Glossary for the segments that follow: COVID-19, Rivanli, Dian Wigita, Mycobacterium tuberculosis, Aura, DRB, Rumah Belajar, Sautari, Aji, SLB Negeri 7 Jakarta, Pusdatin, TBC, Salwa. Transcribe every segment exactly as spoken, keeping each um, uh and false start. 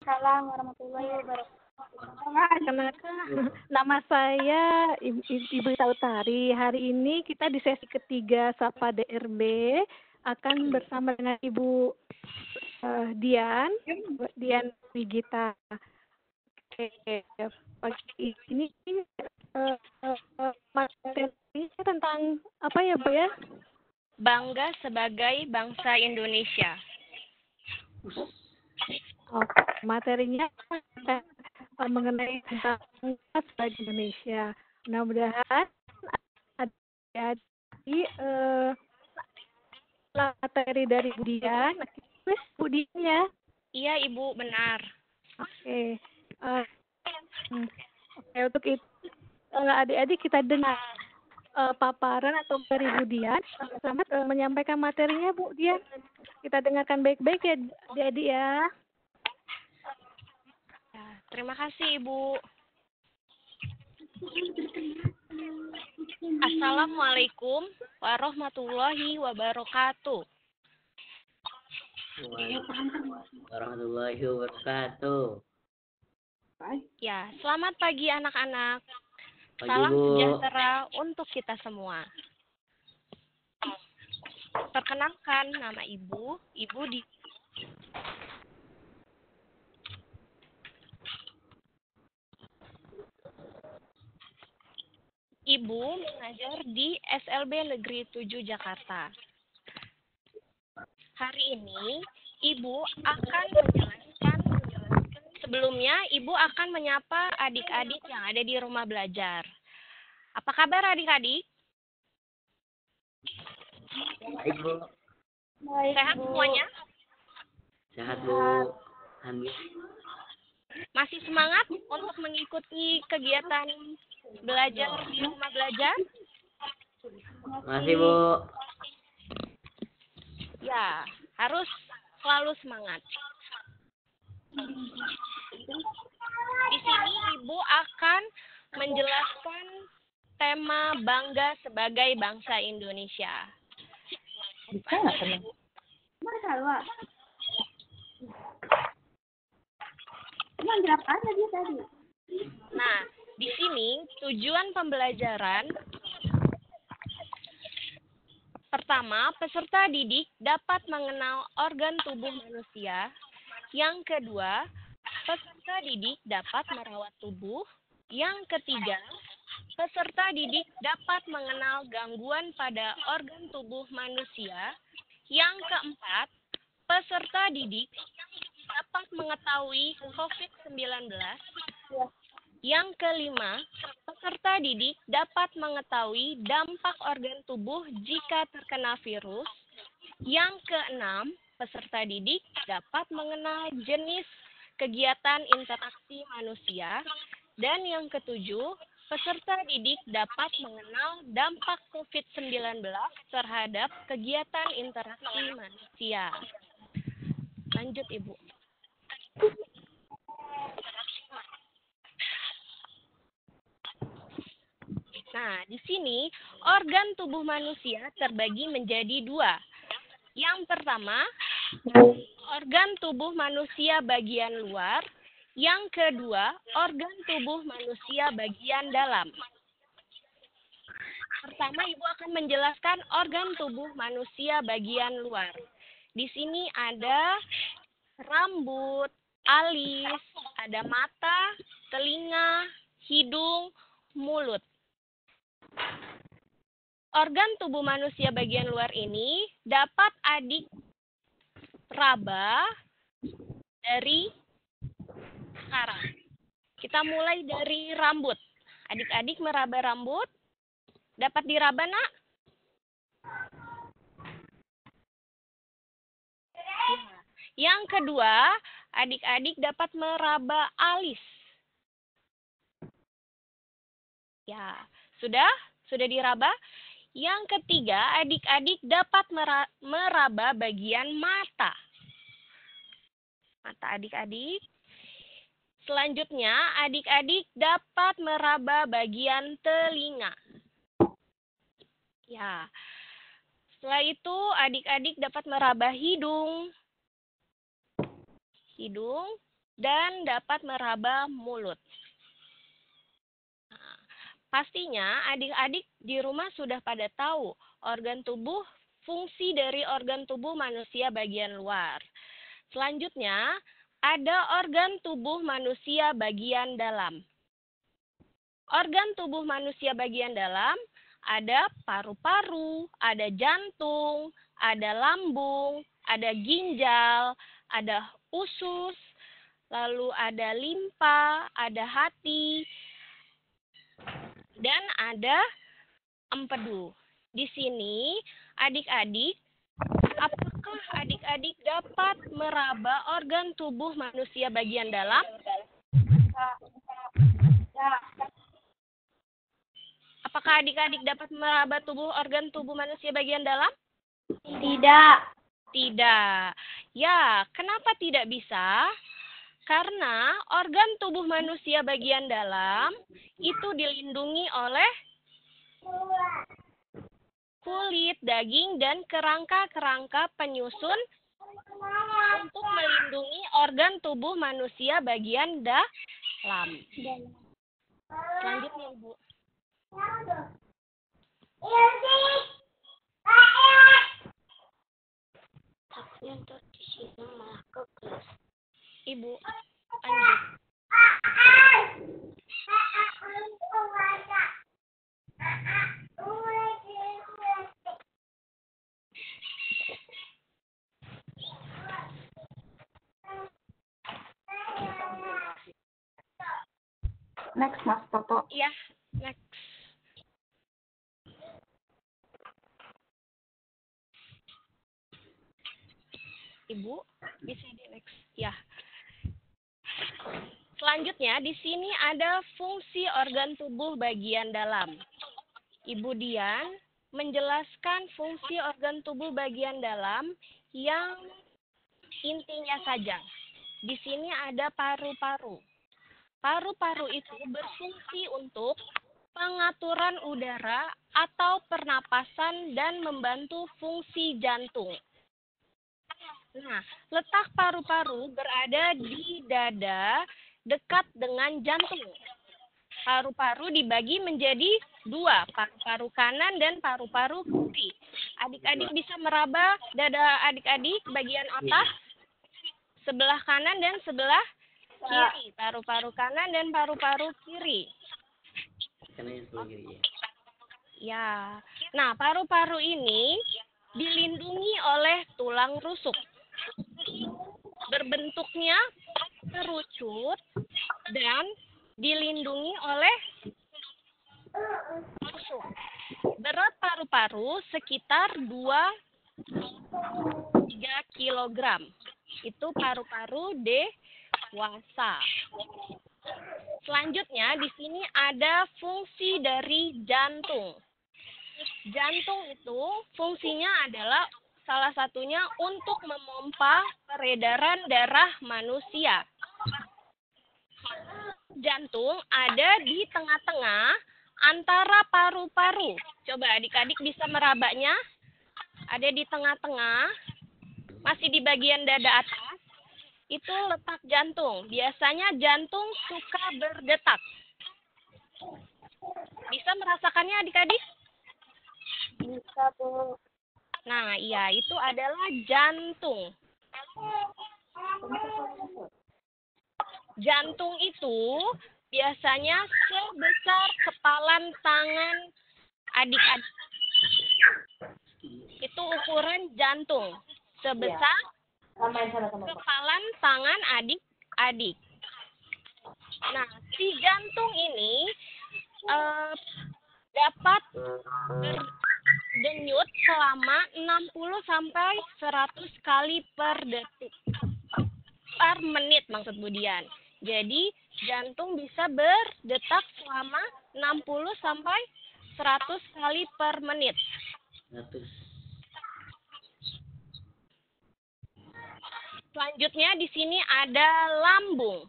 Assalamualaikum warahmatullahi wabarakatuh. Nama saya Ibu Sautari. Hari ini kita di sesi ketiga Sapa D R B akan bersama dengan Ibu uh, Dian, Dian Wigita. Oke, pagi ini uh, uh, materinya tentang apa ya, Bu ya? Bangga sebagai bangsa Indonesia. Oh, materinya uh, mengenai tentang bangsa Indonesia. Mudah-mudahan ada di uh, materi dari Bu Dian. Terus Bu Dian ya? Iya Ibu, benar. Oke. Uh, Oke, untuk itu uh, adik-adik kita dengar uh, paparan atau dari Bu Dian. Selamat uh, menyampaikan materinya Bu Dian. Kita dengarkan baik-baik ya adik-adik ya. Terima kasih, Ibu. Assalamualaikum warahmatullahi wabarakatuh. Waalaikumsalam warahmatullahi wabarakatuh. Ya, selamat pagi anak-anak. Salam sejahtera untuk kita semua. Perkenalkan nama Ibu, Ibu di Ibu mengajar di S L B Negeri tujuh Jakarta. Hari ini Ibu akan menjelaskan, menjelaskan. Sebelumnya Ibu akan menyapa adik-adik yang ada di rumah belajar. Apa kabar adik-adik? Baik, Bu. Sehat semuanya? Sehat, Bu. Alhamdulillah. Masih semangat untuk mengikuti kegiatan belajar di rumah belajar? Masih, Bu. Ya, harus selalu semangat. Di sini Ibu akan menjelaskan tema bangga sebagai bangsa Indonesia. Bisa nggak, teman? Salwa. Nah, di sini tujuan pembelajaran pertama, peserta didik dapat mengenal organ tubuh manusia. Yang kedua, peserta didik dapat merawat tubuh. Yang ketiga, peserta didik dapat mengenal gangguan pada organ tubuh manusia. Yang keempat, peserta didik dapat mengetahui COVID sembilan belas. Yang kelima, peserta didik dapat mengetahui dampak organ tubuh jika terkena virus. Yang keenam, peserta didik dapat mengenal jenis kegiatan interaksi manusia. Dan yang ketujuh, peserta didik dapat mengenal dampak COVID sembilan belas terhadap kegiatan interaksi manusia. Lanjut, Ibu. Nah, di sini organ tubuh manusia terbagi menjadi dua. Yang pertama, organ tubuh manusia bagian luar. Yang kedua, organ tubuh manusia bagian dalam. Pertama, Ibu akan menjelaskan organ tubuh manusia bagian luar. Di sini ada rambut, alis, ada mata, telinga, hidung, mulut. Organ tubuh manusia bagian luar ini dapat adik raba dari sekarang. Kita mulai dari rambut. Adik-adik meraba rambut. Dapat diraba, Nak? Yang kedua, adik-adik dapat meraba alis. Ya, sudah? Sudah diraba? Yang ketiga, adik-adik dapat meraba bagian mata. Mata adik-adik. Selanjutnya, adik-adik dapat meraba bagian telinga. Ya. Setelah itu, adik-adik dapat meraba hidung. Hidung, dan dapat meraba mulut. Nah, pastinya adik-adik di rumah sudah pada tahu organ tubuh, fungsi dari organ tubuh manusia bagian luar. Selanjutnya, ada organ tubuh manusia bagian dalam. Organ tubuh manusia bagian dalam ada paru-paru, ada jantung, ada lambung, ada ginjal, ada usus, lalu ada limpa, ada hati, dan ada empedu. Di sini, adik-adik, apakah adik-adik dapat meraba organ tubuh manusia bagian dalam? Apakah adik-adik dapat meraba tubuh organ tubuh manusia bagian dalam? Tidak. Tidak. Ya, kenapa tidak bisa? Karena organ tubuh manusia bagian dalam itu dilindungi oleh kulit, daging, dan kerangka-kerangka penyusun untuk melindungi organ tubuh manusia bagian dalam. Selanjutnya, Bu. Ibu, lanjut. Next, Mas Toto. Iya, next. Ibu, bisa di next. Ya. Selanjutnya, di sini ada fungsi organ tubuh bagian dalam. Ibu Dian menjelaskan fungsi organ tubuh bagian dalam yang intinya saja. Di sini ada paru-paru. Paru-paru itu berfungsi untuk pengaturan udara atau pernapasan dan membantu fungsi jantung. Nah, letak paru-paru berada di dada dekat dengan jantung. Paru-paru dibagi menjadi dua, paru-paru kanan dan paru-paru kiri. Adik-adik bisa meraba dada adik-adik bagian atas, sebelah kanan dan sebelah kiri. Paru-paru kanan dan paru-paru kiri. Ya, nah paru-paru ini dilindungi oleh tulang rusuk. Berbentuknya kerucut dan dilindungi oleh rusuk. Berat paru-paru sekitar dua hingga tiga kilogram. Itu paru-paru dewasa. Selanjutnya di sini ada fungsi dari jantung. Jantung itu fungsinya adalah salah satunya untuk memompa peredaran darah manusia. Jantung ada di tengah-tengah antara paru-paru. Coba adik-adik bisa merabanya. Ada di tengah-tengah, masih di bagian dada atas. Itu letak jantung. Biasanya jantung suka berdetak. Bisa merasakannya adik-adik? Bisa, Bu. Nah, iya, itu adalah jantung. Jantung itu biasanya sebesar kepalan tangan adik-adik. Itu ukuran jantung sebesar kepalan tangan adik-adik. Nah, si jantung ini eh, dapat berdenyut selama enam puluh sampai seratus kali per detik. Per menit maksud Bu Dian. Jadi jantung bisa berdetak selama enam puluh sampai seratus kali per menit. Selanjutnya di sini ada lambung.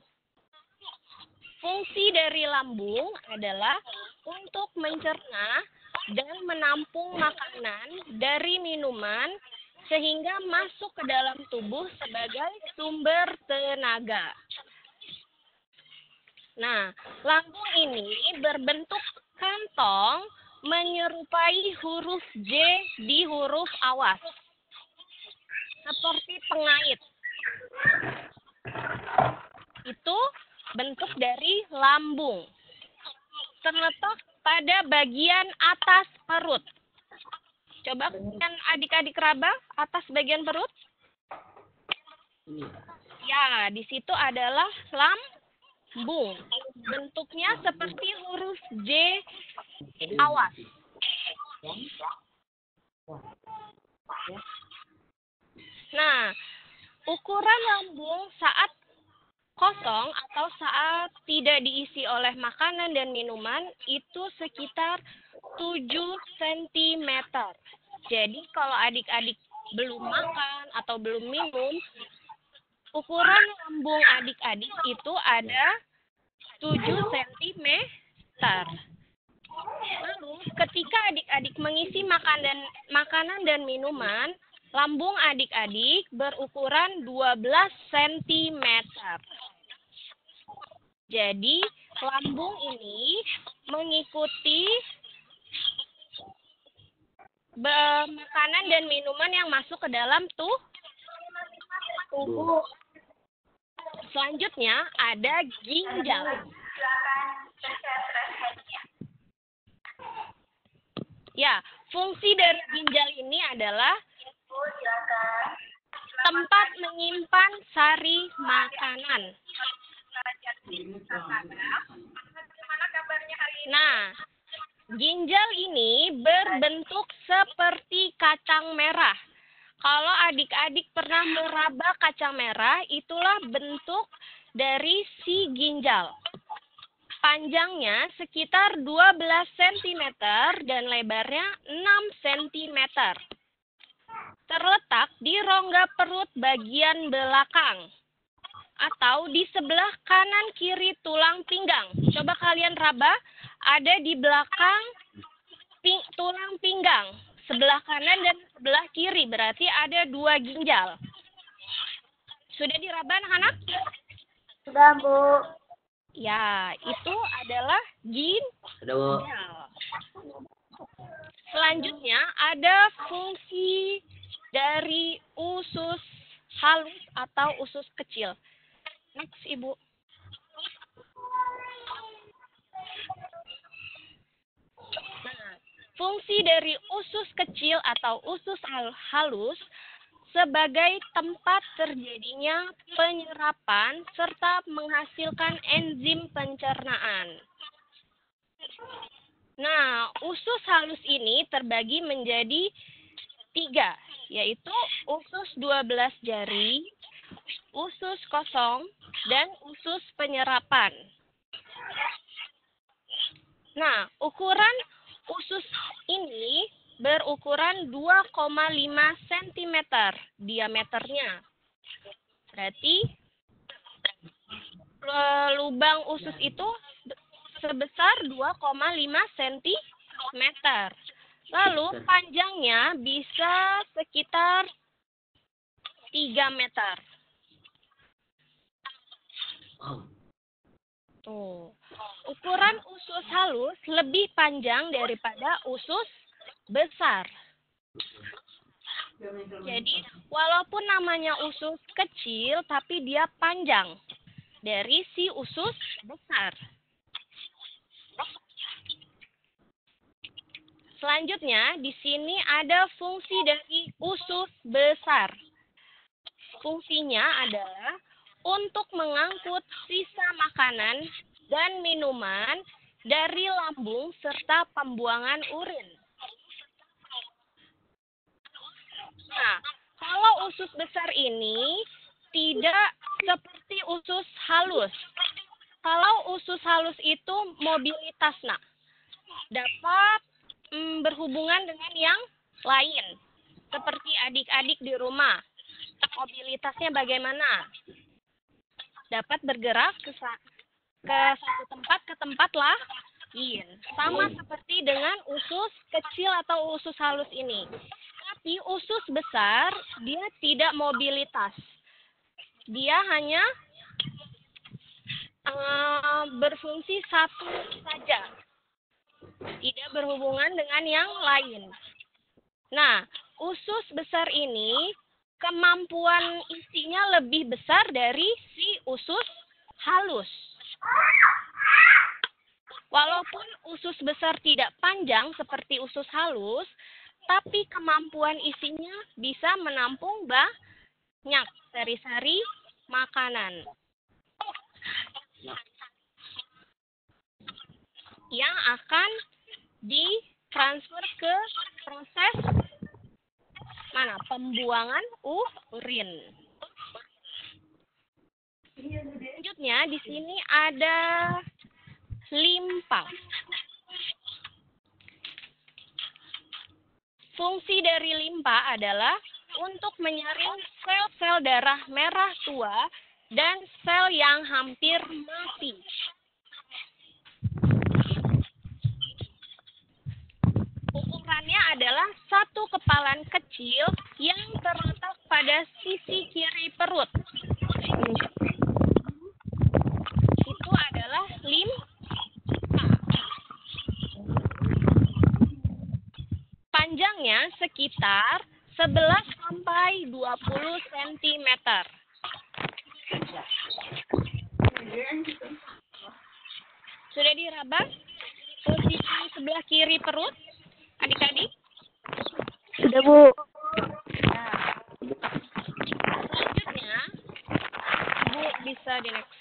Fungsi dari lambung adalah untuk mencerna dan menampung makanan dari minuman sehingga masuk ke dalam tubuh sebagai sumber tenaga. Nah, lambung ini berbentuk kantong menyerupai huruf J di huruf awas, seperti pengait. Itu bentuk dari lambung. Terletak pada bagian atas perut. Coba kan adik-adik keraba atas bagian perut. Ya, di situ adalah lambung. Bentuknya seperti huruf J awas. Nah, ukuran lambung saat kosong atau saat tidak diisi oleh makanan dan minuman itu sekitar tujuh sentimeter. Jadi kalau adik-adik belum makan atau belum minum, ukuran lambung adik-adik itu ada tujuh sentimeter. Lalu ketika adik-adik mengisi makanan, makanan dan minuman, lambung adik-adik berukuran dua belas sentimeter. Jadi, lambung ini mengikuti makanan dan minuman yang masuk ke dalam tuh tubuh. Selanjutnya ada ginjal. Ya, fungsi dari ginjal ini adalah tempat menyimpan sari makanan. Nah, ginjal ini berbentuk seperti kacang merah. Kalau adik-adik pernah meraba kacang merah, itulah bentuk dari si ginjal. Panjangnya sekitar dua belas sentimeter dan lebarnya enam sentimeter. Terletak di rongga perut bagian belakang atau di sebelah kanan kiri tulang pinggang. Coba kalian raba, ada di belakang ping, tulang pinggang, sebelah kanan dan sebelah kiri, berarti ada dua ginjal. Sudah diraba anak-anak? Sudah, Bu. Ya, itu adalah ginjal. Selanjutnya ada fungsi dari usus halus atau usus kecil. Next, Ibu. Nah, fungsi dari usus kecil atau usus halus sebagai tempat terjadinya penyerapan serta menghasilkan enzim pencernaan. Nah, usus halus ini terbagi menjadi tiga, yaitu usus dua belas jari, usus kosong, dan usus penyerapan. Nah, ukuran usus ini berukuran dua koma lima sentimeter diameternya. Berarti lubang usus itu sebesar dua koma lima sentimeter. Lalu panjangnya bisa sekitar tiga meter. Tuh. Ukuran usus halus lebih panjang daripada usus besar. Jadi, walaupun namanya usus kecil, tapi dia panjang dari si usus besar. Selanjutnya, di sini ada fungsi dari usus besar. Fungsinya adalah untuk mengangkut sisa makanan dan minuman dari lambung serta pembuangan urin. Nah, kalau usus besar ini tidak seperti usus halus. Kalau usus halus itu mobilitas, nah, dapat berhubungan dengan yang lain, seperti adik-adik di rumah. Mobilitasnya bagaimana? Dapat bergerak ke, ke satu tempat ke tempat lain. Sama seperti dengan usus kecil atau usus halus ini. Tapi usus besar, dia tidak mobilitas. Dia hanya um, berfungsi satu saja, tidak berhubungan dengan yang lain. Nah, usus besar ini kemampuan isinya lebih besar dari si usus halus. Walaupun usus besar tidak panjang seperti usus halus, tapi kemampuan isinya bisa menampung banyak sari-sari makanan yang akan ditransfer ke proses mana? Pembuangan urin. Selanjutnya di sini ada limpa. Fungsi dari limpa adalah untuk menyaring sel-sel darah merah tua dan sel yang hampir mati. Ukurannya adalah satu kepalan kecil yang terletak pada sisi kiri perut. Itu adalah limpa. Panjangnya sekitar sebelas sampai dua puluh sentimeter. Sudah diraba posisi sebelah kiri perut, adik-adik? Sudah, Bu. Nah. Selanjutnya, Bu bisa di next.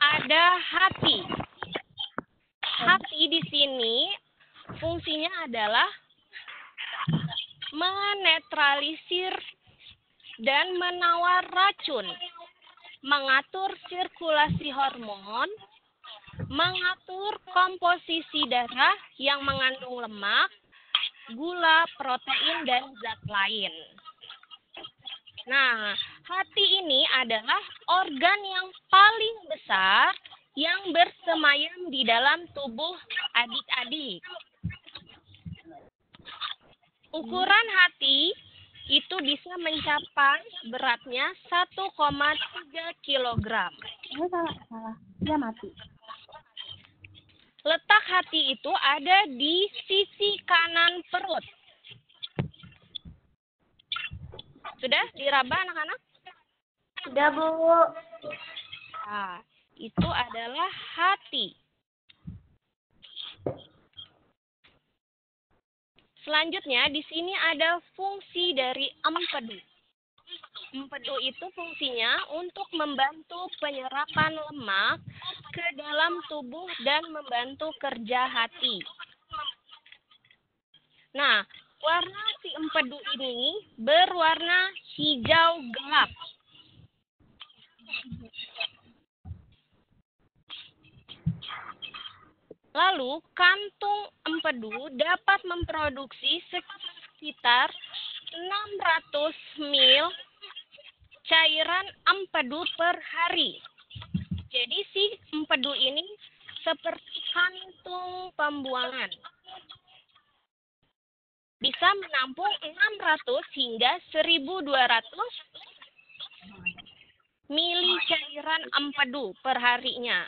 Ada hati. Hati di sini fungsinya adalah menetralisir dan menawar racun, mengatur sirkulasi hormon, mengatur komposisi darah yang mengandung lemak, gula, protein, dan zat lain. Nah, hati ini adalah organ yang paling besar yang bersemayam di dalam tubuh adik-adik. Ukuran hati itu bisa mencapai beratnya satu koma tiga kilogram. Dia mati. Letak hati itu ada di sisi kanan perut. Sudah diraba anak-anak? Sudah, Bu. Nah, itu adalah hati. Selanjutnya, di sini ada fungsi dari empedu. Empedu itu fungsinya untuk membantu penyerapan lemak ke dalam tubuh dan membantu kerja hati. Nah, warna si empedu ini berwarna hijau gelap. Lalu, kantung empedu dapat memproduksi sekitar enam ratus mililiter cairan empedu per hari. Jadi, si empedu ini seperti kantung pembuangan. Bisa menampung enam ratus hingga seribu dua ratus mililiter cairan empedu per harinya.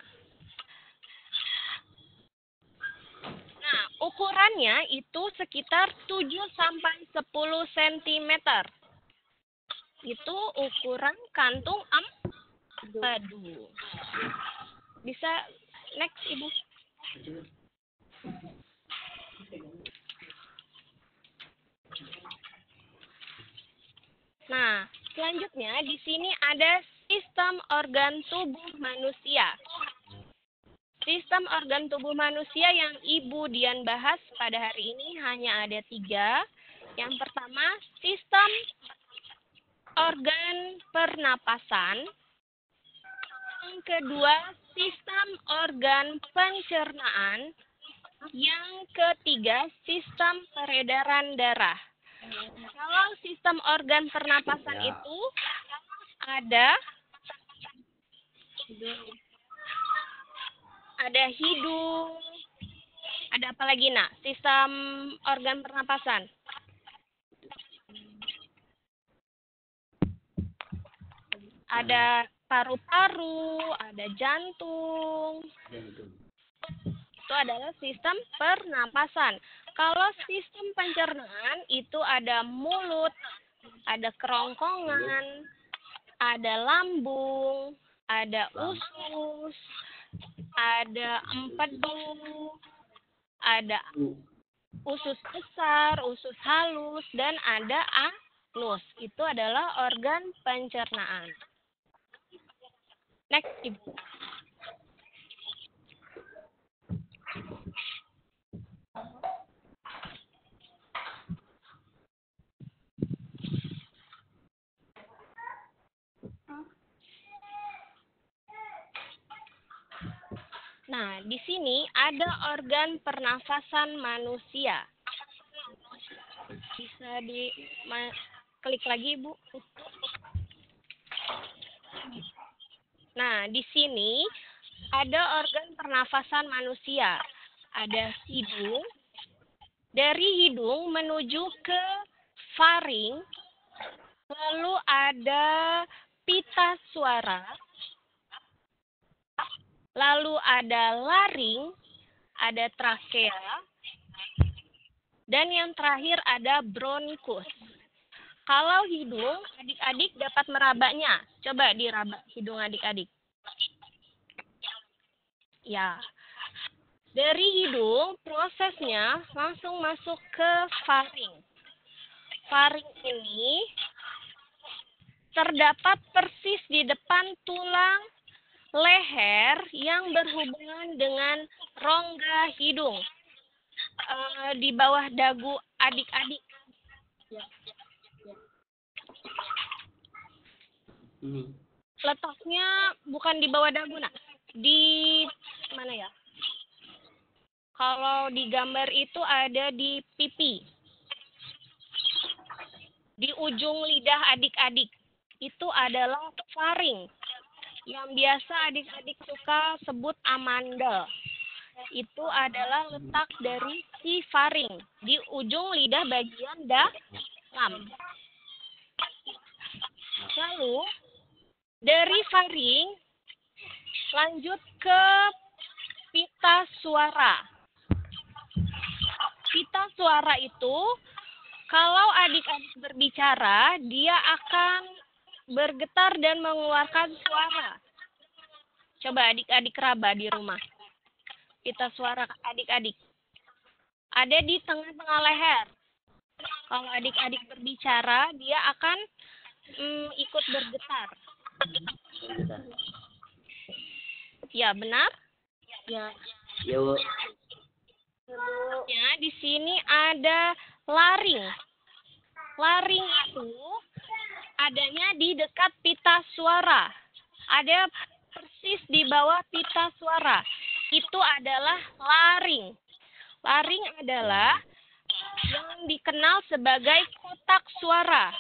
Ukurannya itu sekitar tujuh sampai sepuluh sentimeter. Itu ukuran kantung empedu. Bisa next, Ibu. Nah, selanjutnya di sini ada sistem organ tubuh manusia. Sistem organ tubuh manusia yang Ibu Dian bahas pada hari ini hanya ada tiga. Yang pertama, sistem organ pernapasan. Yang kedua, sistem organ pencernaan. Yang ketiga, sistem peredaran darah. Kalau sistem organ pernapasan itu ada... ada hidung, ada apa lagi nak? Sistem organ pernapasan. Ada paru-paru, ada jantung. Itu adalah sistem pernapasan. Kalau sistem pencernaan itu ada mulut, ada kerongkongan, ada lambung, ada usus, ada empedu, ada usus besar, usus halus, dan ada anus. Itu adalah organ pencernaan. Next, Ibu. Nah, di sini ada organ pernafasan manusia. Bisa diklik lagi, Bu. Nah, di sini ada organ pernafasan manusia. Ada hidung. Dari hidung menuju ke faring, lalu ada pita suara. Lalu ada laring, ada trakea, dan yang terakhir ada bronkus. Kalau hidung, adik-adik dapat merabaknya. Coba dirabak hidung adik-adik. Ya. Dari hidung, prosesnya langsung masuk ke faring. Faring ini terdapat persis di depan tulang leher yang berhubungan dengan rongga hidung e, di bawah dagu adik-adik. Hmm. Letaknya bukan di bawah dagu, nak. Di mana ya? Kalau di gambar itu ada di pipi, di ujung lidah adik-adik. Itu adalah faring. Yang biasa adik-adik suka sebut amandel. Itu adalah letak dari si faring di ujung lidah bagian dalam. Lalu dari faring lanjut ke pita suara. Pita suara itu kalau adik-adik berbicara, dia akan bergetar dan mengeluarkan suara. Coba adik-adik raba di rumah. Pita suara adik-adik. Ada di tengah-tengah leher. Kalau adik-adik berbicara, dia akan mm, ikut bergetar. Ya, benar? Ya. Ya, Bu. Ya, di sini ada laring. Laring itu adanya di dekat pita suara. Ada persis di bawah pita suara. Itu adalah laring. Laring adalah yang dikenal sebagai kotak suara.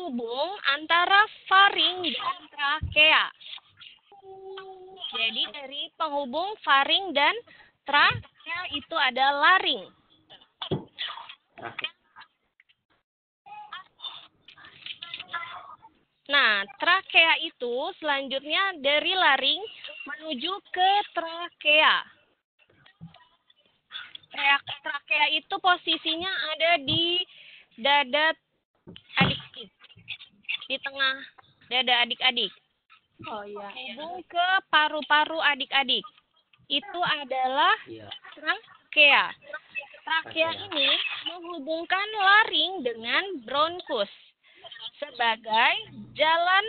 Hubung antara faring dan trakea. Jadi dari penghubung faring dan trakea itu ada laring. Nah, trakea itu selanjutnya dari laring menuju ke trakea. Trakea itu posisinya ada di dada adik-adik. Di tengah dada adik-adik. Oh iya. Hubung ke paru-paru adik-adik. Itu adalah trakea. Trakea ini menghubungkan laring dengan bronkus sebagai jalan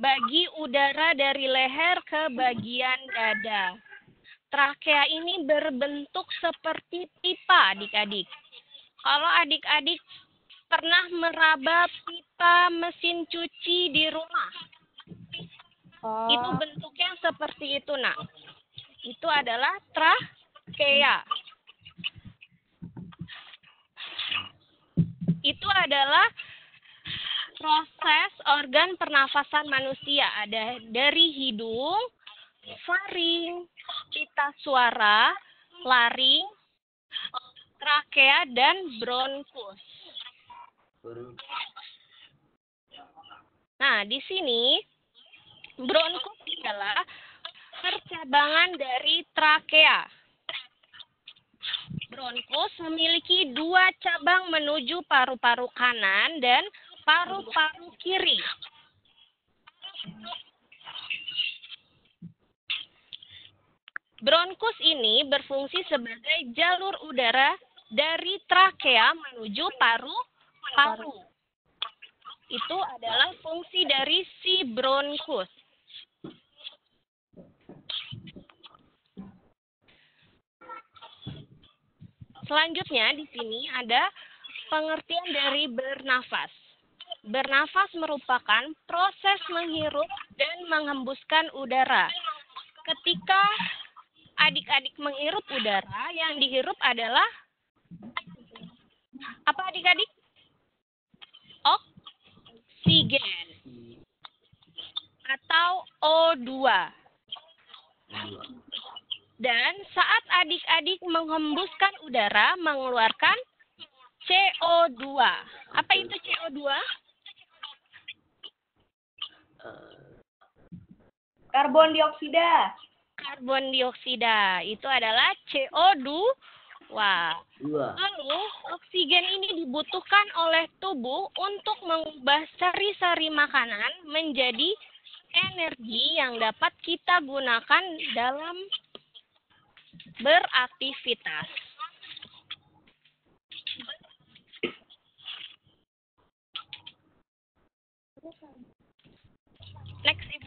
bagi udara dari leher ke bagian dada. Trakea ini berbentuk seperti pipa, adik-adik. Kalau adik-adik pernah meraba pipa mesin cuci di rumah, oh, itu bentuknya seperti itu, nak. Itu adalah trakea. Itu adalah proses organ pernafasan manusia. Ada dari hidung, faring, pita suara, laring, trakea, dan bronkus. Nah, di sini bronkus adalah percabangan dari trakea. Bronkus memiliki dua cabang menuju paru-paru kanan dan paru-paru kiri. Bronkus ini berfungsi sebagai jalur udara dari trakea menuju paru-paru. Itu adalah fungsi dari si bronkus. Selanjutnya di sini ada pengertian dari bernafas. Bernafas merupakan proses menghirup dan menghembuskan udara. Ketika adik-adik menghirup udara, yang dihirup adalah apa adik-adik? Oksigen atau O dua. Dan saat adik-adik menghembuskan udara, mengeluarkan C O dua. Apa itu C O dua? Karbon dioksida. Karbon dioksida itu adalah C O dua. Wah. Lalu oksigen ini dibutuhkan oleh tubuh untuk mengubah sari-sari makanan menjadi energi yang dapat kita gunakan dalam beraktivitas. Next, Ibu.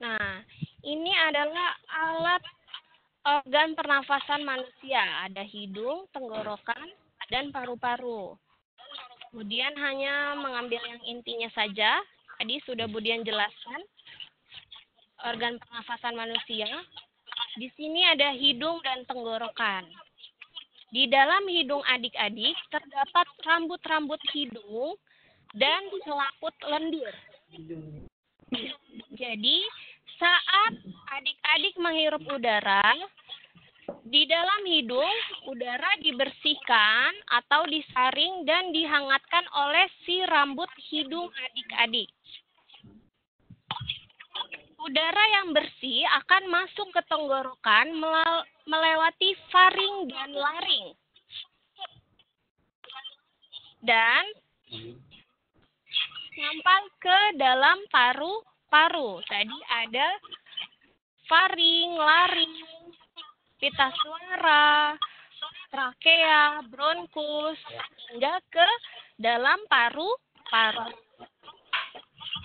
Nah, ini adalah alat organ pernafasan manusia. Ada hidung, tenggorokan, dan paru-paru. Kemudian hanya mengambil yang intinya saja. Tadi sudah Bu Dian jelaskan organ pernafasan manusia. Di sini ada hidung dan tenggorokan. Di dalam hidung adik-adik terdapat rambut-rambut hidung dan selaput lendir. Jadi, saat adik-adik menghirup udara, di dalam hidung udara dibersihkan atau disaring dan dihangatkan oleh si rambut hidung adik-adik. Udara yang bersih akan masuk ke tenggorokan melewati faring dan laring. Dan sampai ke dalam paru-paru. Tadi ada faring, laring, pita suara, trakea, bronkus, hingga ke dalam paru-paru.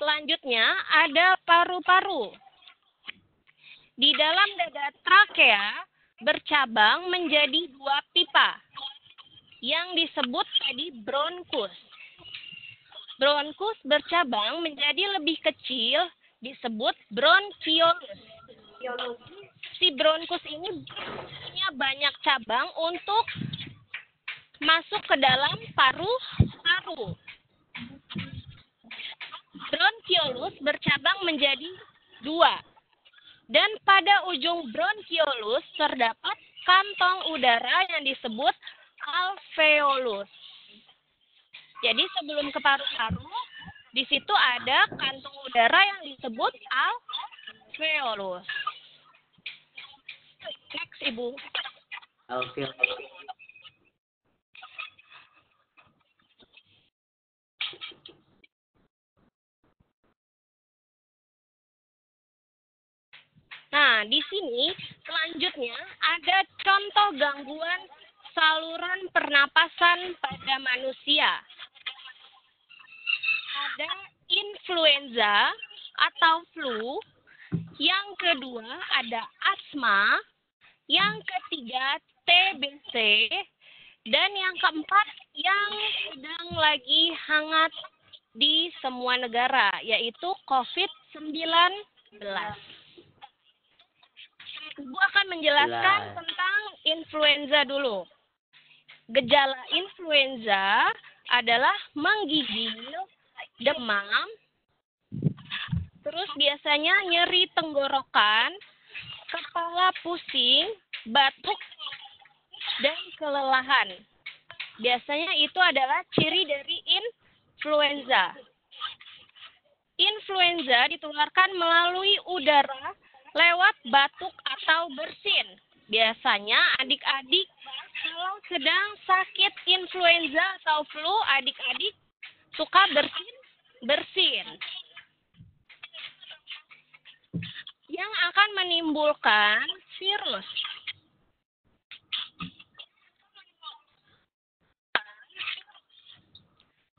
Selanjutnya ada paru-paru. Di dalam dada trakea bercabang menjadi dua pipa yang disebut tadi bronkus. Bronkus bercabang menjadi lebih kecil disebut bronkiolus. Si bronkus ini punya banyak cabang untuk masuk ke dalam paru-paru. Bronkiolus bercabang menjadi dua. Dan pada ujung bronkiolus terdapat kantong udara yang disebut alveolus. Jadi sebelum ke paru-paru, di situ ada kantong udara yang disebut alveolus. Next, Ibu. Alveolus. Nah, di sini selanjutnya ada contoh gangguan saluran pernapasan pada manusia. Ada influenza atau flu, yang kedua ada asma, yang ketiga T B C, dan yang keempat yang sedang lagi hangat di semua negara, yaitu COVID sembilan belas. Ibu akan menjelaskan Belas. tentang influenza dulu. Gejala influenza adalah menggigil, demam, terus biasanya nyeri tenggorokan, kepala pusing, batuk, dan kelelahan. Biasanya itu adalah ciri dari influenza. Influenza ditularkan melalui udara lewat batuk atau bersin. Biasanya adik-adik kalau sedang sakit influenza atau flu, adik-adik suka bersin-bersin. Yang akan menimbulkan virus.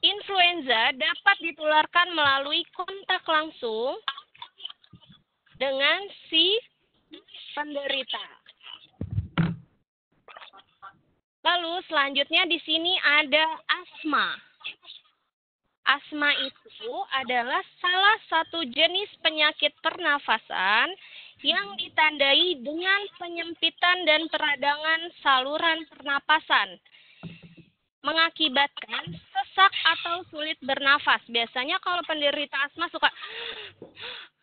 Influenza dapat ditularkan melalui kontak langsung dengan si penderita. Lalu selanjutnya di sini ada asma. Asma itu adalah salah satu jenis penyakit pernafasan yang ditandai dengan penyempitan dan peradangan saluran pernapasan, mengakibatkan sesak atau sulit bernafas. Biasanya kalau penderita asma suka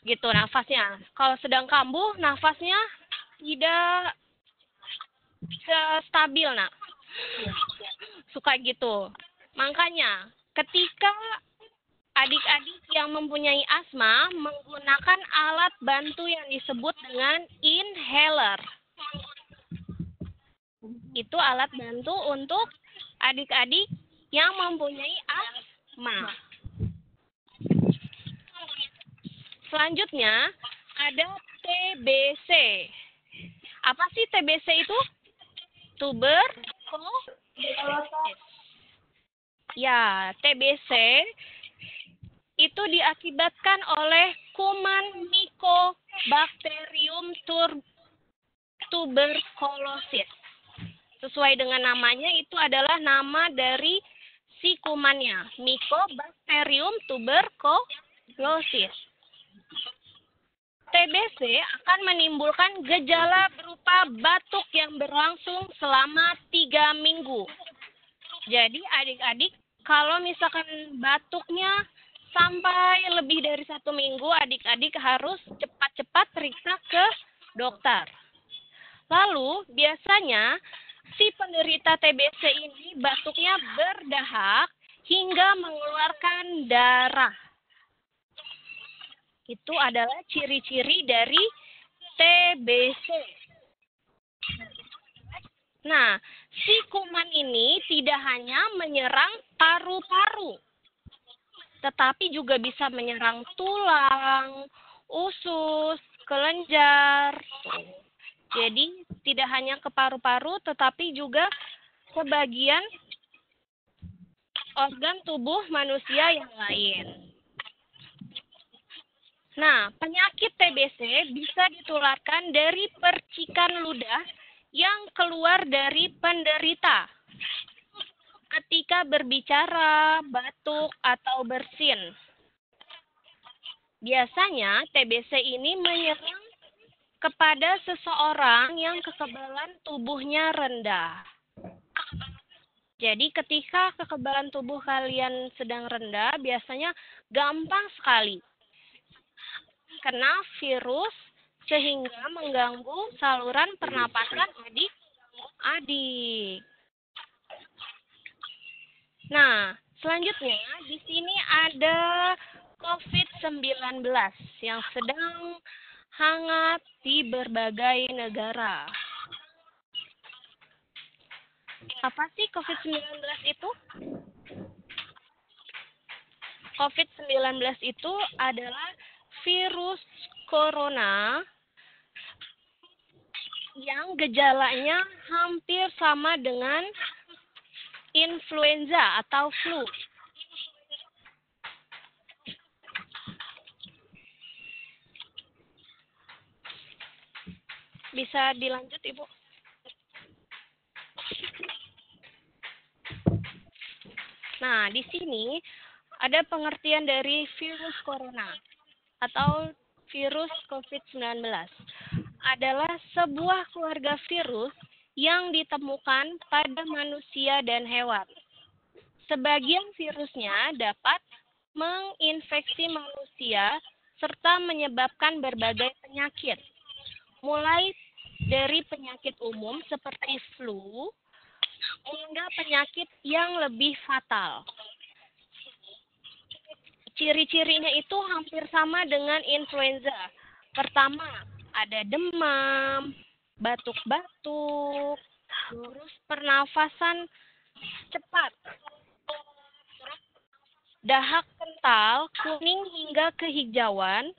gitu nafasnya. Kalau sedang kambuh, nafasnya tidak stabil, nak. Suka gitu. Makanya ketika adik-adik yang mempunyai asma menggunakan alat bantu yang disebut dengan inhaler. Itu alat bantu untuk adik-adik yang mempunyai asma. Selanjutnya ada T B C. Apa sih T B C itu? Tuberkulosis. Ya, T B C itu diakibatkan oleh kuman Mycobacterium tuberculosis. Sesuai dengan namanya, itu adalah nama dari si kumannya, Mycobacterium tuberculosis. T B C akan menimbulkan gejala berupa batuk yang berlangsung selama tiga minggu. Jadi adik-adik kalau misalkan batuknya sampai lebih dari satu minggu, adik-adik harus cepat-cepat periksa ke dokter. Lalu biasanya si penderita T B C ini batuknya berdahak hingga mengeluarkan darah. Itu adalah ciri-ciri dari T B C. Nah, si kuman ini tidak hanya menyerang paru-paru, tetapi juga bisa menyerang tulang, usus, kelenjar. Jadi tidak hanya ke paru-paru, tetapi juga ke bagian organ tubuh manusia yang lain. Nah, penyakit T B C bisa ditularkan dari percikan ludah yang keluar dari penderita ketika berbicara, batuk, atau bersin. Biasanya T B C ini menyerang kepada seseorang yang kekebalan tubuhnya rendah. Jadi ketika kekebalan tubuh kalian sedang rendah, biasanya gampang sekali kena virus sehingga mengganggu saluran pernapasan adik-adik. Nah, selanjutnya di sini ada COVID sembilan belas yang sedang hangat di berbagai negara. Apa sih COVID sembilan belas itu? COVID sembilan belas itu adalah virus corona yang gejalanya hampir sama dengan influenza atau flu. Bisa dilanjut, Ibu. Nah, di sini ada pengertian dari virus corona atau virus COVID sembilan belas. Adalah sebuah keluarga virus yang ditemukan pada manusia dan hewan. Sebagian virusnya dapat menginfeksi manusia serta menyebabkan berbagai penyakit. mulai dari penyakit umum seperti flu hingga penyakit yang lebih fatal. Ciri-cirinya itu hampir sama dengan influenza. Pertama, ada demam, batuk-batuk, terus pernafasan cepat, dahak kental, kuning hingga kehijauan,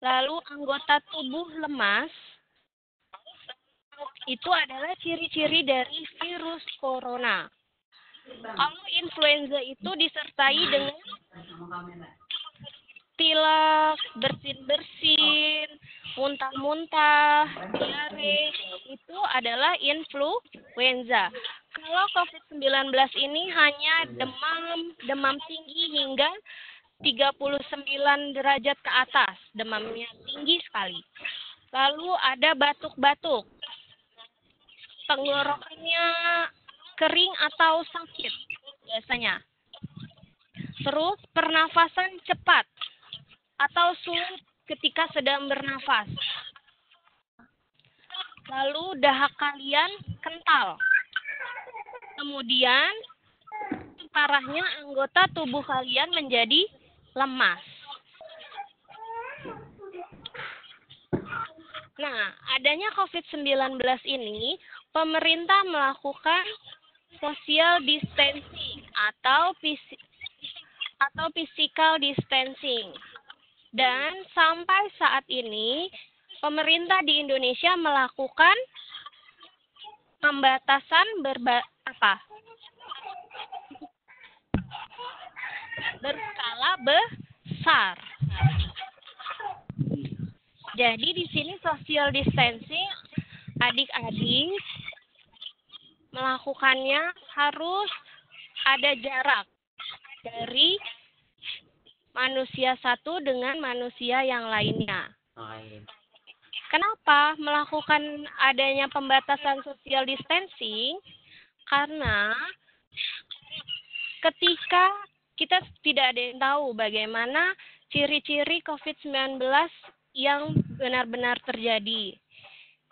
lalu anggota tubuh lemas. Itu adalah ciri-ciri dari virus corona. Kalau influenza itu disertai dengan pilek, bersin-bersin, muntah-muntah, diare, itu adalah influenza. Kalau covid sembilan belas ini hanya demam, demam tinggi hingga tiga puluh sembilan derajat ke atas, demamnya tinggi sekali. Lalu ada batuk-batuk, tenggorokannya kering atau sakit biasanya. Terus pernafasan cepat atau sulit ketika sedang bernafas. Lalu dahak kalian kental. Kemudian parahnya anggota tubuh kalian menjadi lemas. Nah, adanya covid sembilan belas ini, pemerintah melakukan social distancing atau atau physical distancing. Dan sampai saat ini, pemerintah di Indonesia melakukan pembatasan berba apa? berskala besar. Jadi di sini social distancing adik-adik melakukannya harus ada jarak dari manusia satu dengan manusia yang lainnya. Kenapa melakukan adanya pembatasan social distancing? Karena ketika kita tidak ada yang tahu bagaimana ciri-ciri covid sembilan belas yang benar-benar terjadi.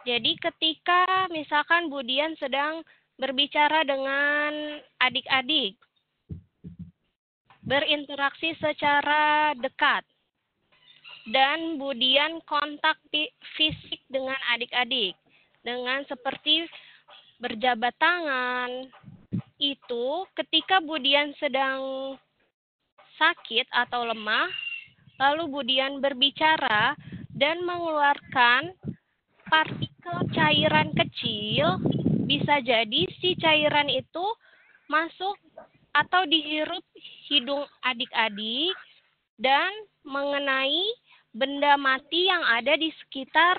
Jadi ketika misalkan Bu Dian sedang berbicara dengan adik-adik, berinteraksi secara dekat, dan Bu Dian kontak fisik dengan adik-adik, dengan seperti berjabat tangan, itu ketika Bu Dian sedang sakit atau lemah, lalu Bu Dian berbicara dan mengeluarkan partikel cairan kecil, bisa jadi si cairan itu masuk atau dihirup hidung adik-adik dan mengenai benda mati yang ada di sekitar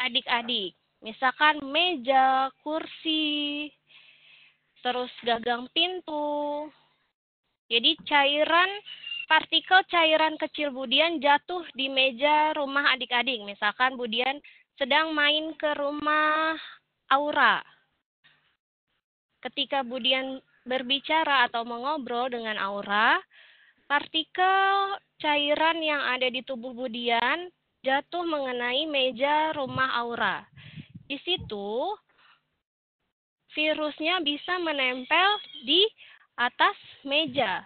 adik-adik. Misalkan meja, kursi, terus gagang pintu. Jadi cairan, partikel cairan kecil Bu Dian jatuh di meja rumah adik-adik. Misalkan Bu Dian sedang main ke rumah Aura. Ketika Bu Dian berbicara atau mengobrol dengan Aura, partikel cairan yang ada di tubuh Bu Dian jatuh mengenai meja rumah Aura. Di situ virusnya bisa menempel di atas meja.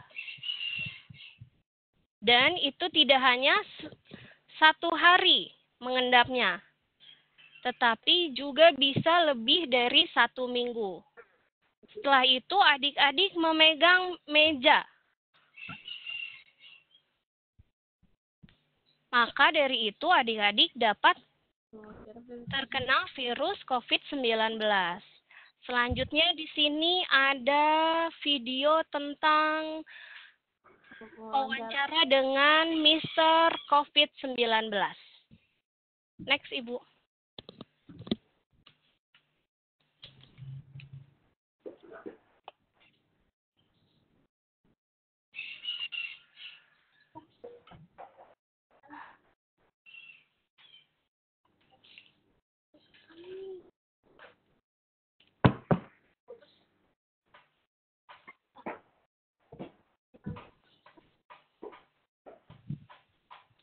Dan itu tidak hanya satu hari mengendapnya, tetapi juga bisa lebih dari satu minggu. Setelah itu adik-adik memegang meja. Maka dari itu adik-adik dapat terkena virus covid sembilan belas. Selanjutnya di sini ada video tentang wawancara dengan mister covid sembilan belas. Next, Ibu.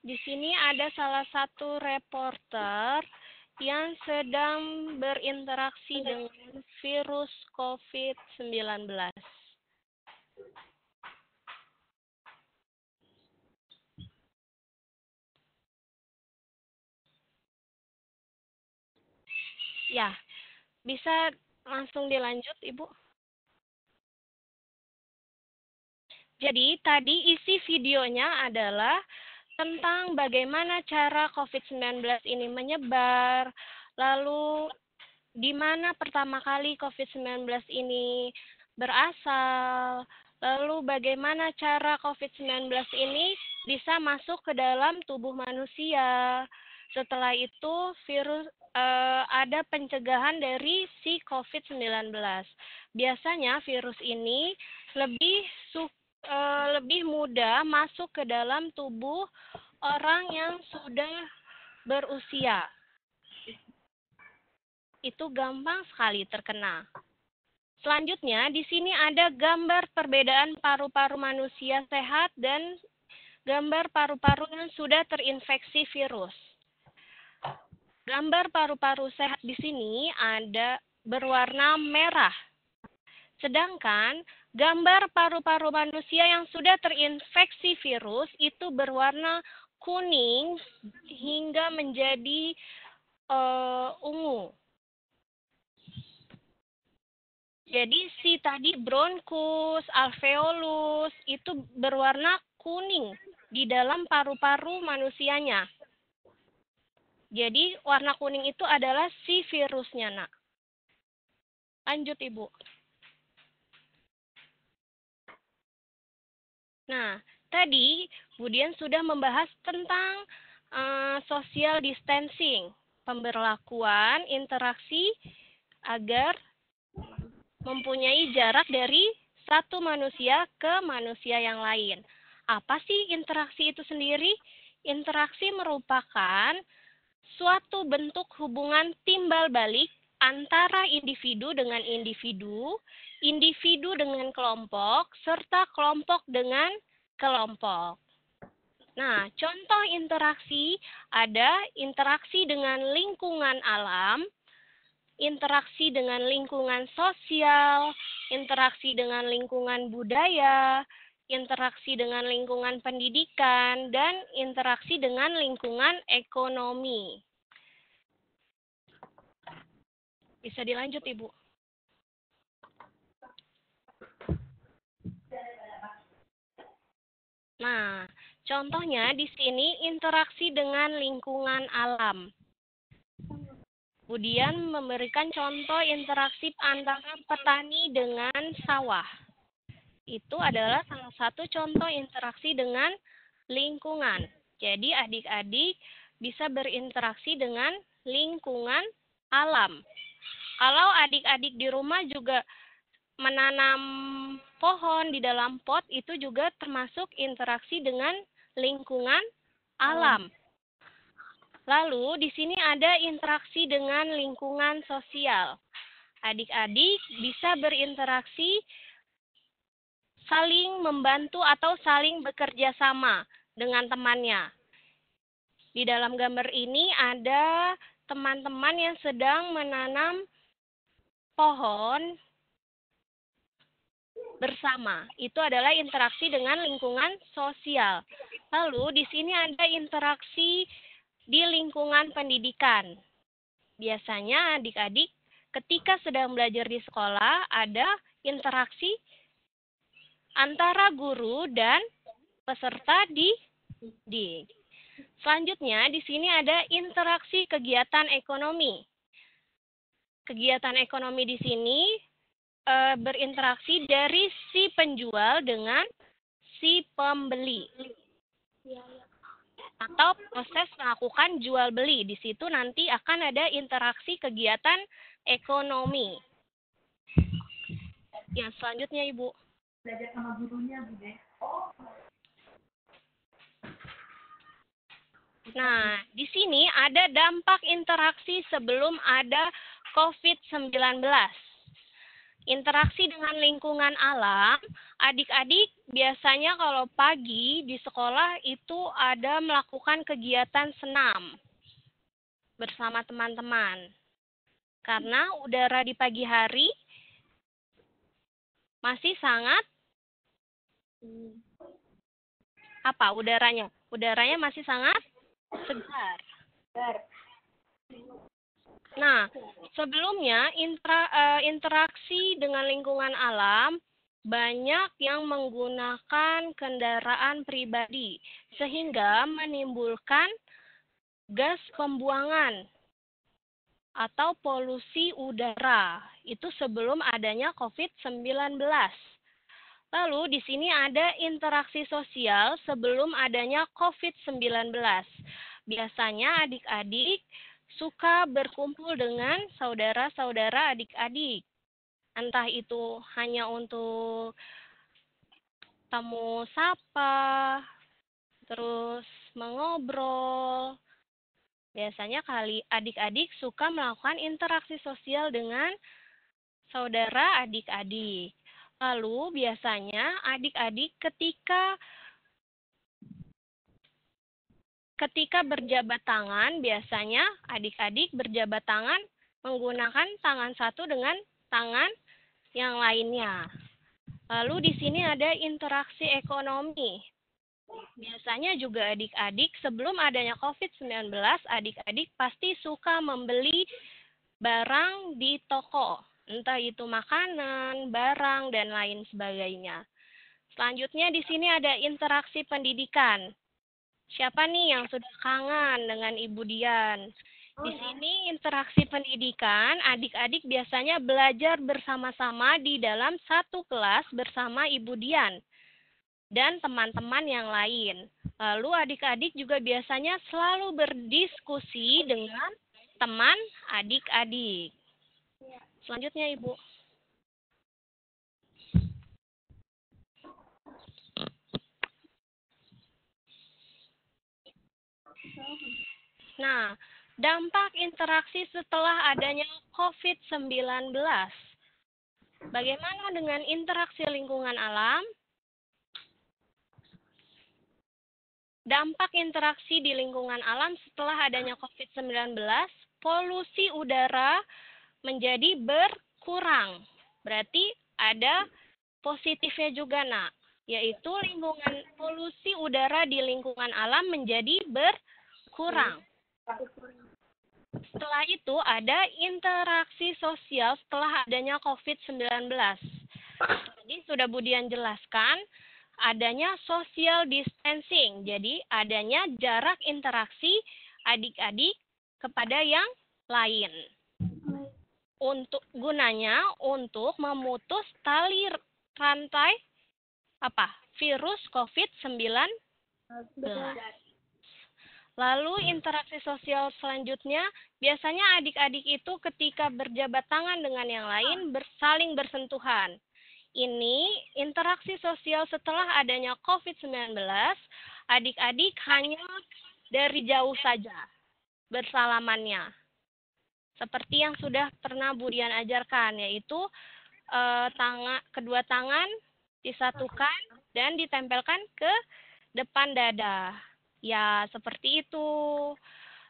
Di sini ada salah satu reporter yang sedang berinteraksi dengan virus COVID sembilan belas. Ya, bisa langsung dilanjut, Ibu. Jadi, tadi isi videonya adalah tentang bagaimana cara COVID sembilan belas ini menyebar, lalu di mana pertama kali COVID sembilan belas ini berasal, lalu bagaimana cara COVID sembilan belas ini bisa masuk ke dalam tubuh manusia. Setelah itu, virus eh, ada pencegahan dari si COVID sembilan belas. Biasanya virus ini lebih suka lebih mudah masuk ke dalam tubuh orang yang sudah berusia. Itu gampang sekali terkena. Selanjutnya, di sini ada gambar perbedaan paru-paru manusia sehat dan gambar paru-paru yang sudah terinfeksi virus. Gambar paru-paru sehat di sini ada berwarna merah. Sedangkan gambar paru-paru manusia yang sudah terinfeksi virus itu berwarna kuning hingga menjadi uh, ungu. Jadi si tadi bronkus, alveolus itu berwarna kuning di dalam paru-paru manusianya. Jadi warna kuning itu adalah si virusnya, Nak. Lanjut, Ibu. Nah, tadi Bu Dian sudah membahas tentang uh, social distancing, pemberlakuan interaksi agar mempunyai jarak dari satu manusia ke manusia yang lain. Apa sih interaksi itu sendiri? Interaksi merupakan suatu bentuk hubungan timbal balik antara individu dengan individu, individu dengan kelompok, serta kelompok dengan kelompok. Nah, contoh interaksi ada interaksi dengan lingkungan alam, interaksi dengan lingkungan sosial, interaksi dengan lingkungan budaya, interaksi dengan lingkungan pendidikan, dan interaksi dengan lingkungan ekonomi. Bisa dilanjut, Ibu. Nah, contohnya di sini interaksi dengan lingkungan alam. Kemudian memberikan contoh interaksi antara petani dengan sawah. Itu adalah salah satu contoh interaksi dengan lingkungan. Jadi adik-adik bisa berinteraksi dengan lingkungan alam. Kalau adik-adik di rumah juga menanam pohon di dalam pot, itu juga termasuk interaksi dengan lingkungan alam. Lalu di sini ada interaksi dengan lingkungan sosial. Adik-adik bisa berinteraksi saling membantu atau saling bekerja sama dengan temannya. Di dalam gambar ini ada teman-teman yang sedang menanam pohon bersama. Itu adalah interaksi dengan lingkungan sosial. Lalu di sini ada interaksi di lingkungan pendidikan. Biasanya adik-adik ketika sedang belajar di sekolah ada interaksi antara guru dan peserta didik. Selanjutnya di sini ada interaksi kegiatan ekonomi. Kegiatan ekonomi di sini e, berinteraksi dari si penjual dengan si pembeli. Atau proses melakukan jual beli. Di situ nanti akan ada interaksi kegiatan ekonomi. Yang selanjutnya, Ibu. Belajar sama gurunya, Bu deh. Nah, di sini ada dampak interaksi sebelum ada COVID sembilan belas. Interaksi dengan lingkungan alam, adik-adik biasanya kalau pagi di sekolah itu ada melakukan kegiatan senam. bersama teman-teman. Karena udara di pagi hari masih sangat apa udaranya? Udaranya masih sangat segar. Nah, sebelumnya intra, interaksi dengan lingkungan alam banyak yang menggunakan kendaraan pribadi sehingga menimbulkan gas pembuangan atau polusi udara. Itu sebelum adanya COVID sembilan belas. Lalu di sini ada interaksi sosial sebelum adanya COVID sembilan belas. Biasanya adik-adik suka berkumpul dengan saudara-saudara adik-adik. Entah itu hanya untuk temu sapa, terus mengobrol. Biasanya kali adik-adik suka melakukan interaksi sosial dengan saudara adik-adik. Lalu biasanya adik-adik ketika ketika berjabat tangan, biasanya adik-adik berjabat tangan menggunakan tangan satu dengan tangan yang lainnya. Lalu di sini ada interaksi ekonomi. Biasanya juga adik-adik sebelum adanya COVID sembilan belas, adik-adik pasti suka membeli barang di toko, entah itu makanan, barang, dan lain sebagainya. Selanjutnya di sini ada interaksi pendidikan. Siapa nih yang sudah kangen dengan Ibu Dian? Di sini interaksi pendidikan, adik-adik biasanya belajar bersama-sama di dalam satu kelas bersama Ibu Dian dan teman-teman yang lain. Lalu adik-adik juga biasanya selalu berdiskusi dengan teman adik-adik. Selanjutnya, Ibu. Nah, dampak interaksi setelah adanya COVID sembilan belas. Bagaimana dengan interaksi lingkungan alam? Dampak interaksi di lingkungan alam setelah adanya COVID sembilan belas, polusi udara menjadi berkurang. Berarti ada positifnya juga, Nak, yaitu lingkungan polusi udara di lingkungan alam menjadi berkurang. Setelah itu ada interaksi sosial setelah adanya COVID sembilan belas. Tadi sudah Bu Dian jelaskan adanya social distancing. Jadi adanya jarak interaksi adik-adik kepada yang lain. Untuk gunanya untuk memutus tali rantai apa? Virus COVID sembilan belas. Lalu interaksi sosial selanjutnya, biasanya adik-adik itu ketika berjabat tangan dengan yang lain, bersaling bersentuhan. Ini interaksi sosial setelah adanya COVID sembilan belas, adik-adik hanya dari jauh saja bersalamannya. Seperti yang sudah pernah Bu Dian ajarkan, yaitu eh, tangan, kedua tangan disatukan dan ditempelkan ke depan dada. Ya, seperti itu.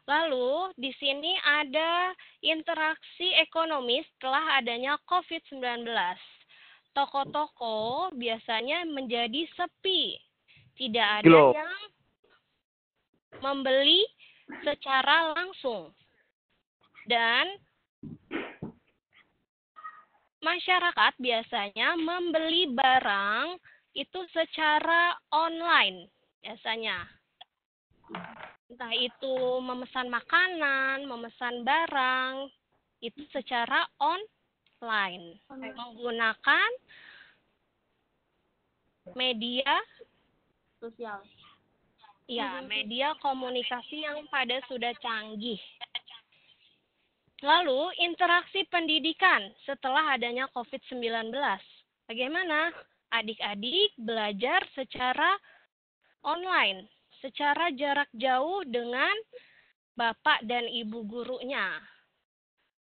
Lalu, di sini ada interaksi ekonomi setelah adanya COVID sembilan belas. Toko-toko biasanya menjadi sepi. Tidak ada Hello. yang membeli secara langsung. Dan masyarakat biasanya membeli barang itu secara online biasanya. Entah itu memesan makanan, memesan barang, itu secara online, menggunakan media sosial. Ya, media komunikasi yang pada sudah canggih. Lalu, interaksi pendidikan setelah adanya COVID sembilan belas. Bagaimana adik-adik belajar secara online? Secara jarak jauh dengan bapak dan ibu gurunya.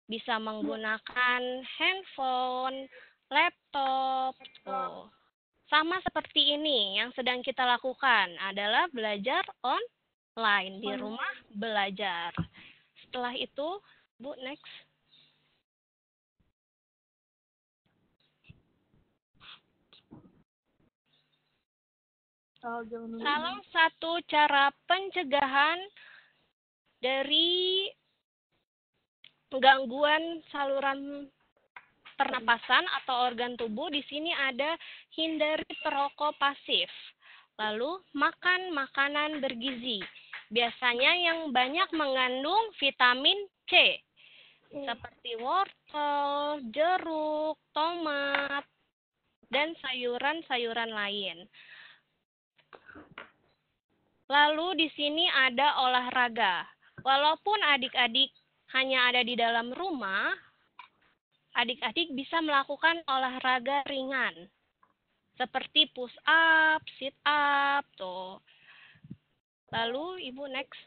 Bisa menggunakan handphone, laptop. Oh. Sama seperti ini yang sedang kita lakukan adalah belajar online di rumah belajar. setelah itu, Bu, next. Salah satu cara pencegahan dari gangguan saluran pernapasan atau organ tubuh, di sini ada hindari perokok pasif. Lalu makan makanan bergizi, biasanya yang banyak mengandung vitamin C, seperti wortel, jeruk, tomat, dan sayuran-sayuran lain. Lalu di sini ada olahraga. Walaupun adik-adik hanya ada di dalam rumah, adik-adik bisa melakukan olahraga ringan. Seperti push up, sit up, tuh. Lalu Ibu next.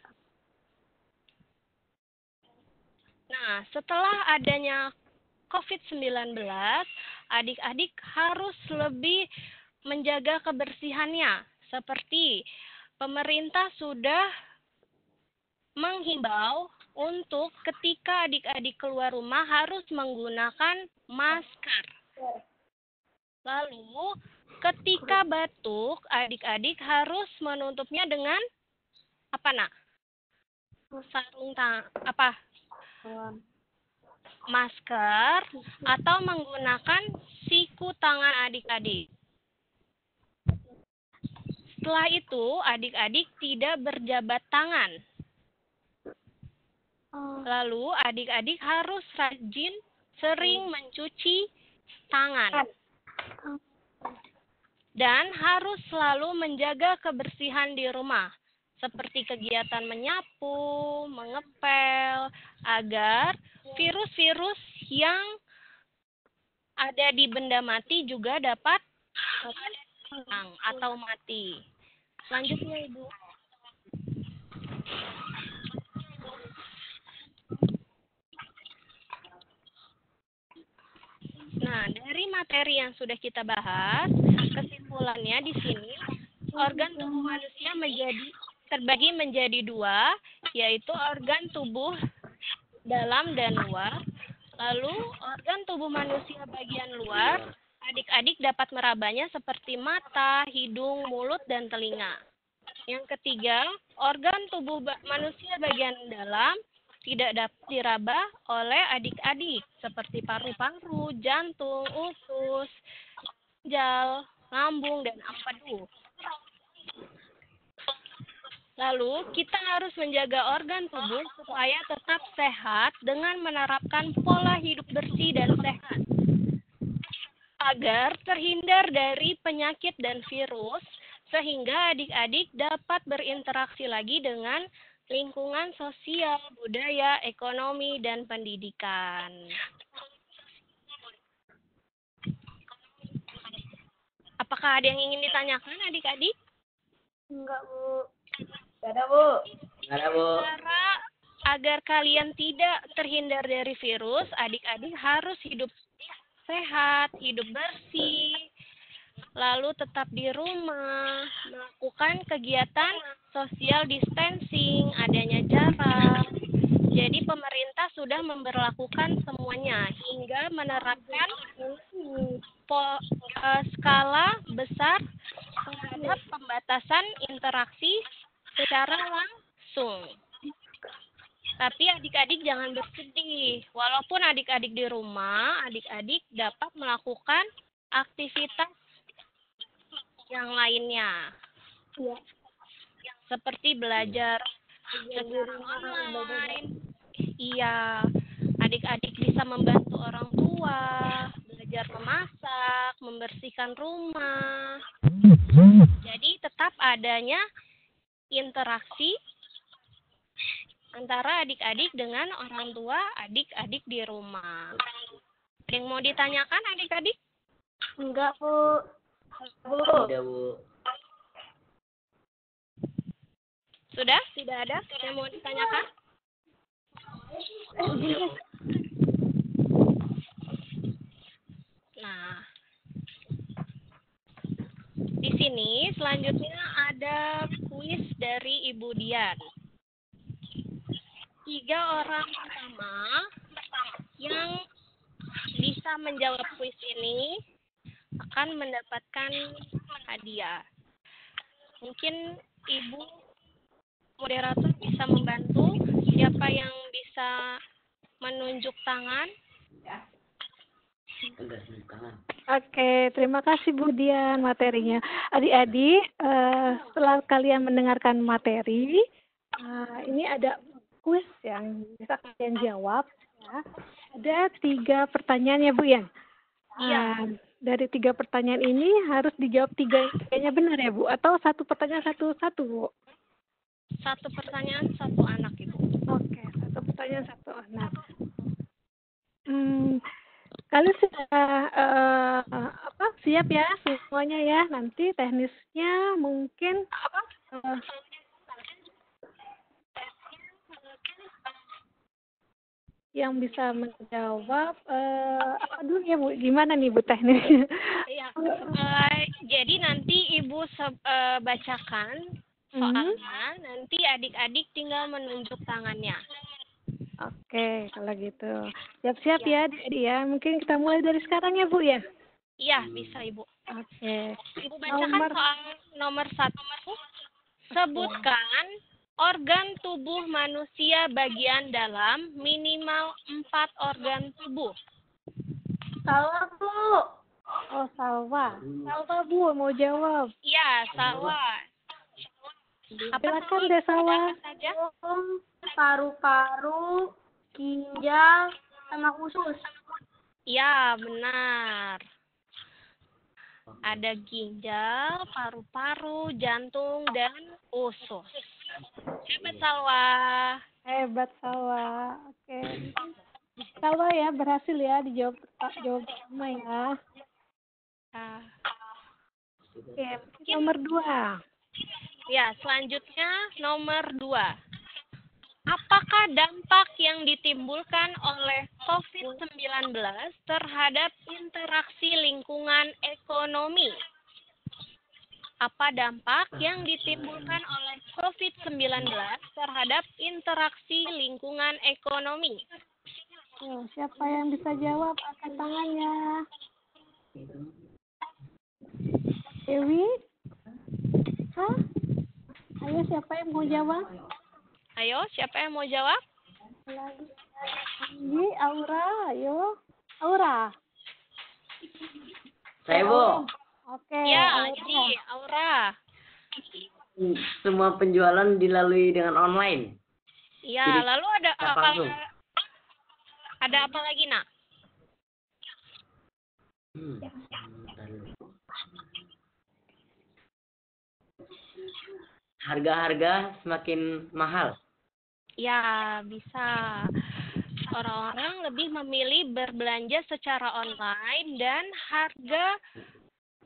Nah, setelah adanya COVID sembilan belas, adik-adik harus lebih menjaga kebersihannya. Seperti pemerintah sudah menghimbau untuk ketika adik-adik keluar rumah harus menggunakan masker. Lalu ketika batuk, adik-adik harus menutupnya dengan apa nak? Sarung tangan, apa? Masker atau menggunakan siku tangan adik-adik. Setelah itu, adik-adik tidak berjabat tangan. Lalu, adik-adik harus rajin sering mencuci tangan. Dan harus selalu menjaga kebersihan di rumah, seperti kegiatan menyapu, mengepel, agar virus-virus yang ada di benda mati juga dapat hilang atau mati. Selanjutnya Ibu. Nah, dari materi yang sudah kita bahas, kesimpulannya di sini organ tubuh manusia menjadi terbagi menjadi dua, yaitu organ tubuh dalam dan luar. Lalu organ tubuh manusia bagian luar, adik-adik dapat merabanya seperti mata, hidung, mulut, dan telinga. Yang ketiga, organ tubuh manusia bagian dalam tidak dapat diraba oleh adik-adik, seperti paru-paru, jantung, usus, ginjal, lambung, dan empedu. Lalu, kita harus menjaga organ tubuh supaya tetap sehat dengan menerapkan pola hidup bersih dan sehat, agar terhindar dari penyakit dan virus, sehingga adik-adik dapat berinteraksi lagi dengan lingkungan sosial, budaya, ekonomi, dan pendidikan. Apakah ada yang ingin ditanyakan adik-adik? Enggak, Bu. Enggak ada, Bu. Enggak ada, Bu. Cara agar kalian tidak terhindar dari virus, adik-adik harus hidup sehat, hidup bersih, lalu tetap di rumah, melakukan kegiatan social distancing, adanya jarak. Jadi pemerintah sudah memberlakukan semuanya hingga menerapkan skala besar terhadap pembatasan interaksi secara langsung. Tapi adik-adik jangan bersedih. Walaupun adik-adik di rumah, adik-adik dapat melakukan aktivitas yang lainnya. Ya. Seperti belajar secara online. Iya, adik-adik bisa membantu orang tua, belajar memasak, membersihkan rumah. Jadi tetap adanya interaksi antara adik-adik dengan orang tua adik-adik di rumah. Ada yang mau ditanyakan adik-adik? Enggak, Bu. Bu. Sudah, Bu. Sudah? Tidak ada? Yang mau ditanyakan? Nah, di sini selanjutnya ada kuis dari Ibu Dian. tiga orang pertama yang bisa menjawab kuis ini akan mendapatkan hadiah. Mungkin Ibu moderator bisa membantu, siapa yang bisa menunjuk tangan? Ya. Oke, terima kasih Bu Dian materinya. Adik-adik, uh, setelah kalian mendengarkan materi, uh, ini ada kuis yang bisa kalian jawab. Ya. Ada tiga pertanyaan ya Bu Yan. Iya. Uh, dari tiga pertanyaan ini harus dijawab tiga tiganya benar ya Bu? Atau satu pertanyaan satu satu Bu? Satu pertanyaan satu anak Ibu. Oke, satu pertanyaan satu anak. Hmm. Kalian sudah uh, apa siap ya semuanya ya, nanti teknisnya mungkin apa uh, yang bisa menjawab uh, apa dulu ya Bu, gimana nih Bu teknisnya? Iya. Uh, jadi nanti Ibu se- uh, bacakan soalnya, mm-hmm. nanti adik-adik tinggal menunjuk tangannya. Oke, kalau gitu siap-siap ya, ya Adik ya. Mungkin kita mulai dari sekarang ya Bu ya. Iya, bisa Ibu. Oke. Ibu bacakan nomor... soal nomor satu. Sebutkan organ tubuh manusia bagian dalam minimal empat organ tubuh. Salwa Bu. Oh Salwa. Salwa Bu mau jawab. Iya, Salwa. Silakan deh Salwa. Paru-paru, ginjal, sama usus. Ya, benar. Ada ginjal, paru-paru, jantung, dan usus. Hebat Salwa. Hebat Salwa. Oke. Salwa ya, berhasil ya dijawab jawab pertama ya. Oke, nomor dua. Ya, selanjutnya nomor dua. Apakah dampak yang ditimbulkan oleh covid sembilan belas terhadap interaksi lingkungan ekonomi? Apa dampak yang ditimbulkan oleh covid sembilan belas terhadap interaksi lingkungan ekonomi? Oh, siapa yang bisa jawab? Angkat tangannya. Dewi? Hah? Ayo, siapa yang mau jawab? Ayo, siapa yang mau jawab? Aji, Aura, ayo. Aura. Saya, Bu. Oke. Ya, Aji, Aura. Semua penjualan dilalui dengan online. Iya, lalu ada apa langsung. Ada apa lagi, Nak? Hmm. Harga-harga semakin mahal. Ya, bisa. Orang-orang lebih memilih berbelanja secara online dan harga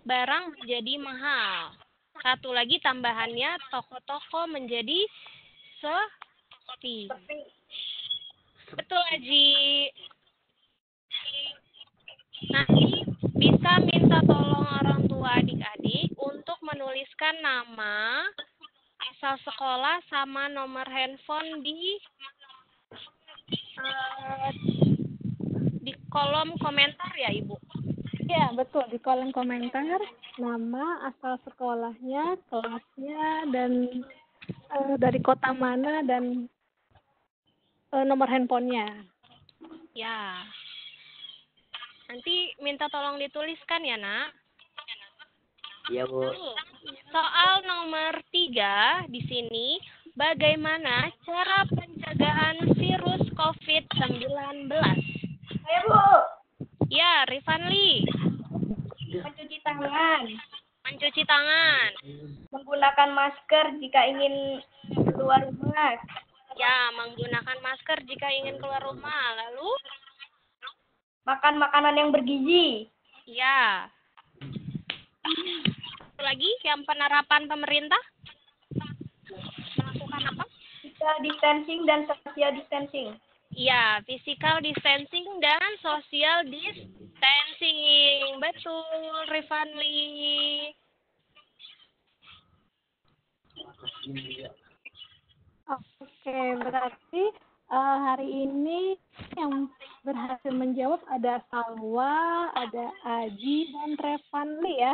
barang menjadi mahal. Satu lagi tambahannya, toko-toko menjadi sepi. Betul, Aji. Nanti bisa minta tolong orang tua adik-adik untuk menuliskan nama, asal sekolah, sama nomor handphone di uh, di kolom komentar ya Ibu. Iya betul, di kolom komentar nama, asal sekolahnya, kelasnya, dan uh, dari kota mana, dan uh, nomor handphonenya. Ya. Nanti minta tolong dituliskan ya Nak. Ya, Bu. Soal nomor tiga di sini, bagaimana cara pencegahan virus covid sembilan belas? Ya, Bu. Ya, Rivanli. Mencuci tangan. Mencuci tangan. Menggunakan masker jika ingin keluar rumah. Ya, menggunakan masker jika ingin keluar rumah. Lalu? Makan makanan yang bergizi. Ya. Lagi yang penerapan pemerintah melakukan apa? Physical distancing dan social distancing. Iya, physical distancing dan social distancing. Betul, Rivanli. Oke, berarti uh, hari ini yang berhasil menjawab ada Salwa, ada Aji, dan Rivanli ya.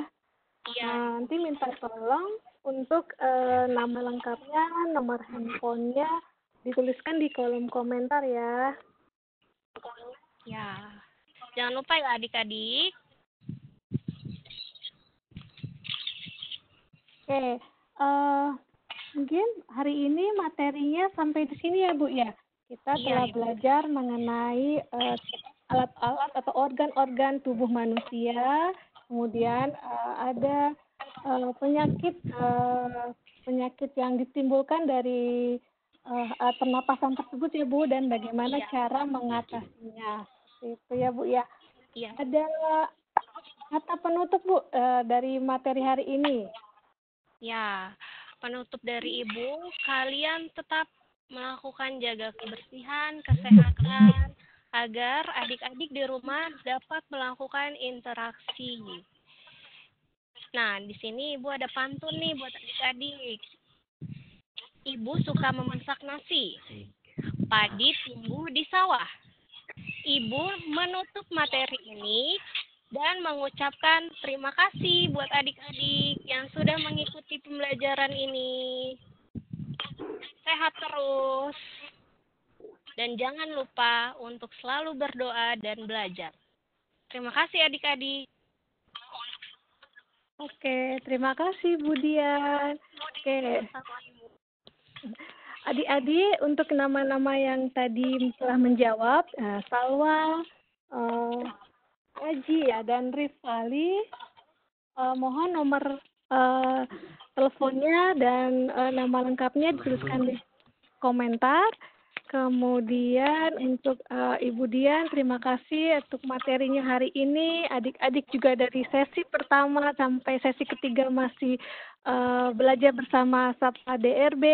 Ya. Nah, nanti minta tolong untuk uh, nama lengkapnya, nomor handphonenya dituliskan di kolom komentar ya. Ya. Jangan lupa ya adik-adik. Oke, uh, mungkin hari ini materinya sampai di sini ya Bu ya. Kita telah iya, belajar Ibu. mengenai alat-alat uh, atau organ-organ tubuh manusia. Kemudian uh, ada uh, penyakit uh, penyakit yang ditimbulkan dari uh, pernapasan tersebut ya Bu, dan bagaimana iya. cara mengatasinya. Itu ya Bu ya. Iya. Ada kata penutup Bu uh, dari materi hari ini. Ya, penutup dari Ibu, kalian tetap melakukan jaga kebersihan, kesehatan, agar adik-adik di rumah dapat melakukan interaksi. Nah, di sini Ibu ada pantun nih buat adik-adik. Ibu suka memasak nasi, padi tumbuh di sawah. Ibu menutup materi ini dan mengucapkan terima kasih buat adik-adik yang sudah mengikuti pembelajaran ini. Sehat terus. Dan jangan lupa untuk selalu berdoa dan belajar. Terima kasih adik-adik. Oke, terima kasih Bu Dian. Oke. Adik-adik, untuk nama-nama yang tadi telah menjawab, nah, Salwa, uh, Aji ya, dan Rivanli, uh, mohon nomor uh, teleponnya dan uh, nama lengkapnya dituliskan di komentar. Kemudian untuk uh, Ibu Dian, terima kasih untuk materinya hari ini. Adik-adik juga dari sesi pertama sampai sesi ketiga masih uh, belajar bersama Sapa D R B.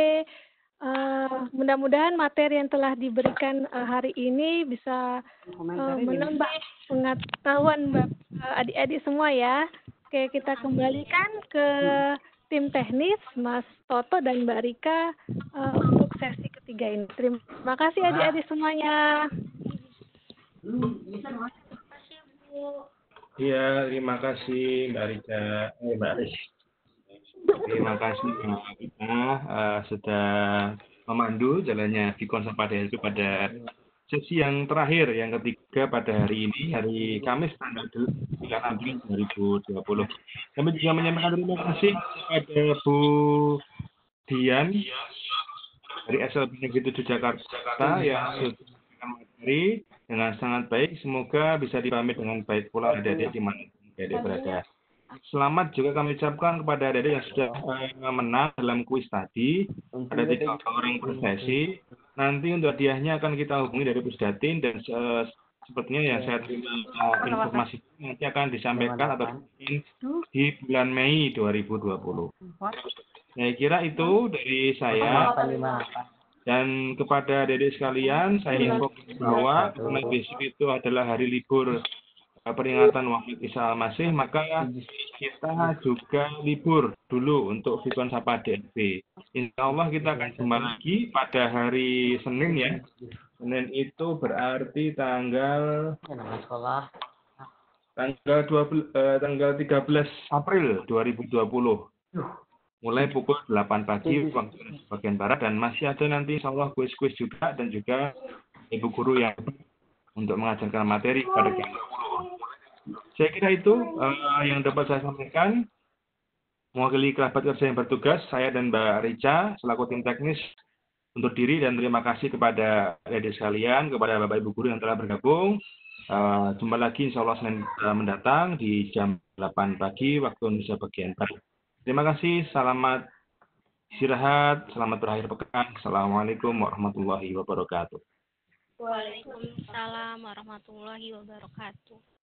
Uh, mudah-mudahan materi yang telah diberikan uh, hari ini bisa uh, menambah pengetahuan adik-adik uh, semua ya. Oke, kita kembalikan ke tim teknis Mas Toto dan Mbak Rika uh, untuk sesi ketiga ini. Terima kasih adik-adik semuanya. Iya, terima kasih Mbak Rika. Eh, Mbak Rika. Terima kasih Mbak Rika uh, sudah memandu jalannya Vikon Sapa D R B pada sesi yang terakhir, yang ketiga pada hari ini, hari Kamis tanggal sembilan April dua ribu dua puluh. Kami juga menyampaikan terima kasih kepada Bu Dian dari S L B Negeri tujuh Jakarta yang sudah materi dengan sangat baik. Semoga bisa dipahami dengan baik pula adik-adik di mana adik-adik berada. Selamat juga kami ucapkan kepada adik-adik yang sudah uh, menang dalam kuis tadi. Ada tiga orang prestasi. Nanti untuk hadiahnya akan kita hubungi dari Pusdatin, dan uh, sepertinya yang saya terima uh, informasi nanti akan disampaikan atau mungkin di bulan Mei dua ribu dua puluh. Saya kira itu dari saya. Dan kepada adik-adik sekalian, saya infokan bahwa karena besok itu adalah hari libur peringatan Wafat Isa Al-Masih, maka kita juga libur dulu untuk Vikon Sapa D R B. Insya Allah kita akan kembali lagi pada hari Senin ya. Senin itu berarti tanggal tanggal dua belas, eh, tanggal tiga belas April dua ribu dua puluh. Mulai pukul delapan pagi waktu bagian barat, dan masih ada nanti insya Allah kuis-kuis juga, dan juga ibu guru yang untuk mengajarkan materi pada jam sepuluh. Saya kira itu uh, yang dapat saya sampaikan. Mewakili kerabat kerja yang bertugas, saya dan Mbak Rica selaku tim teknis untuk diri, dan terima kasih kepada adik-adik sekalian, kepada Bapak Ibu guru yang telah bergabung. Uh, jumpa lagi insya Allah Senin mendatang di jam delapan pagi waktu Indonesia bagian barat. Terima kasih, selamat istirahat, selamat berakhir pekan. Assalamualaikum warahmatullahi wabarakatuh. Waalaikumsalam warahmatullahi wabarakatuh.